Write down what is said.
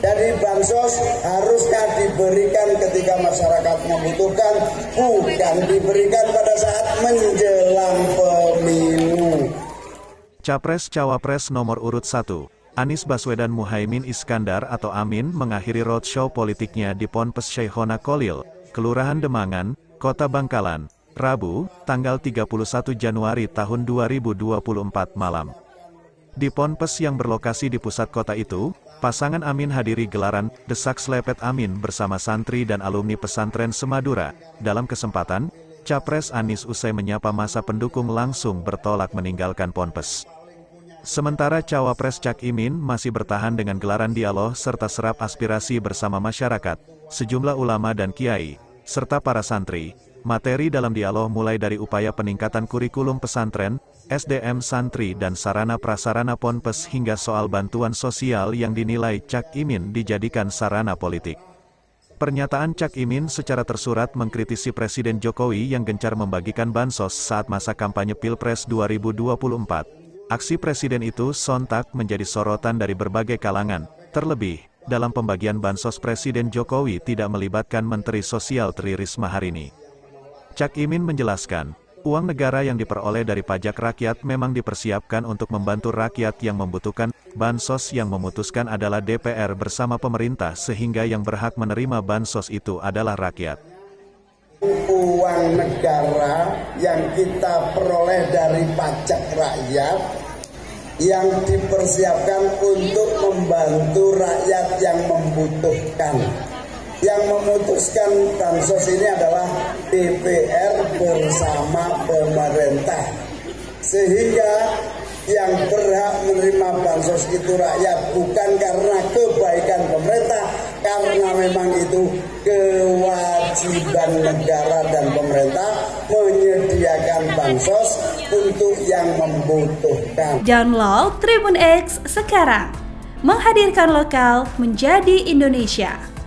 dari bansos harusnya diberikan ketika masyarakat membutuhkan, bukan diberikan pada saat menjelang pemilu. Capres-Cawapres nomor urut 1, Anies Baswedan Muhaimin Iskandar atau Amin mengakhiri roadshow politiknya di Ponpes Syaikhona Kholil, Kelurahan Demangan, Kota Bangkalan, Rabu, tanggal 31 Januari tahun 2024 malam. Di Ponpes yang berlokasi di pusat kota itu, pasangan Amin hadiri gelaran Desak Slepet Amin bersama santri dan alumni pesantren Semadura. Dalam kesempatan, Capres Anies usai menyapa masa pendukung langsung bertolak meninggalkan Ponpes. Sementara Cawapres Cak Imin masih bertahan dengan gelaran dialog serta serap aspirasi bersama masyarakat, sejumlah ulama dan kiai, serta para santri. Materi dalam dialog mulai dari upaya peningkatan kurikulum pesantren, SDM santri dan sarana prasarana Ponpes hingga soal bantuan sosial yang dinilai Cak Imin dijadikan sarana politik. Pernyataan Cak Imin secara tersurat mengkritisi Presiden Jokowi yang gencar membagikan bansos saat masa kampanye Pilpres 2024. Aksi presiden itu sontak menjadi sorotan dari berbagai kalangan, terlebih, dalam pembagian bansos Presiden Jokowi tidak melibatkan Menteri Sosial Tri Rismaharini. Cak Imin menjelaskan, uang negara yang diperoleh dari pajak rakyat memang dipersiapkan untuk membantu rakyat yang membutuhkan. Bansos yang memutuskan adalah DPR bersama pemerintah sehingga yang berhak menerima bansos itu adalah rakyat. Uang negara yang kita peroleh dari pajak rakyat yang dipersiapkan untuk membantu rakyat yang membutuhkan. Yang memutuskan bansos ini adalah DPR bersama pemerintah. Sehingga yang berhak menerima bansos itu rakyat, bukan karena kebaikan pemerintah, karena memang itu kewajiban negara dan pemerintah menyediakan bansos untuk yang membutuhkan. Download Tribun X sekarang, menghadirkan lokal menjadi Indonesia.